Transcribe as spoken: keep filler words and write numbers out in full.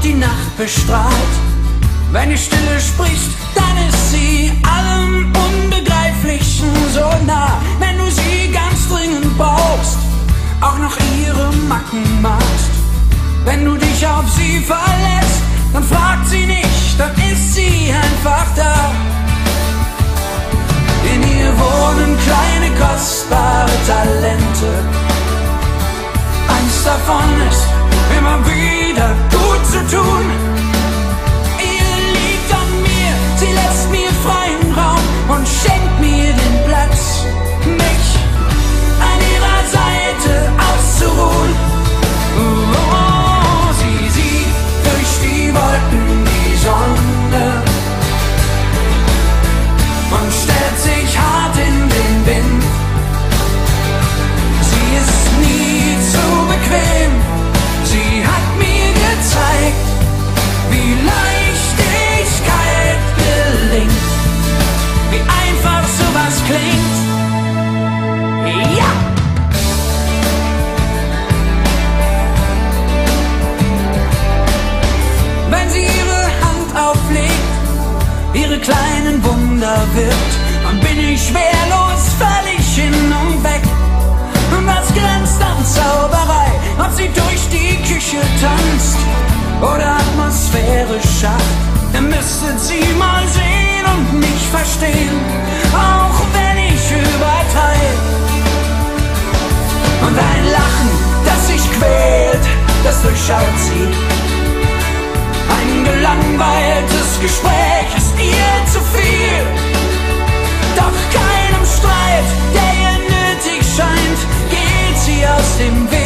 und die Nacht bestrahlt. Wenn die Stille spricht, dann ist sie allem Unbegreiflichen so nah. Wenn du sie ganz dringend brauchst, auch noch ihre Macken magst. Wenn du dich auf sie verlässt, dann fragt sie nicht, dann ist sie einfach da. In ihr wohnen kleine kostbare Talente. Eins davon ist, immer wieder gut zu tun. Ihr liegt an mir, sie lässt mir freien Raum und schenkt mir den Platz, mich an ihrer Seite auszuruhen. Oh, sie sieht durch die Wolken die Sonne und stellt sich hart in den Wind. Sie ist nie zu bequem, sie hat mir gezeigt, wie Leichtigkeit gelingt, wie einfach sowas klingt. Ja! Wenn sie ihre Hand auflegt, ihre kleinen Wunder wirkt, dann bin ich schwerlos völlig hin und weg. Und was grenzt an Zauberei, ob sie durch die Küche tanzt oder Atmosphäre schafft. Ihr müsstet sie mal sehen und mich verstehen, auch wenn ich übertreibe. Und ein Lachen, das sich quält, das durchschaut sie. Ein gelangweiltes Gespräch ist ihr zu viel, doch keinem Streit, der ihr nötig scheint, geht sie aus dem Weg.